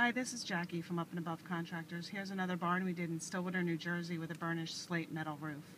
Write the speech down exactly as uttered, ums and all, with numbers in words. Hi, this is Jackie from Up and Above Contractors. Here's another barn we did in Stillwater, New Jersey with a burnished slate metal roof.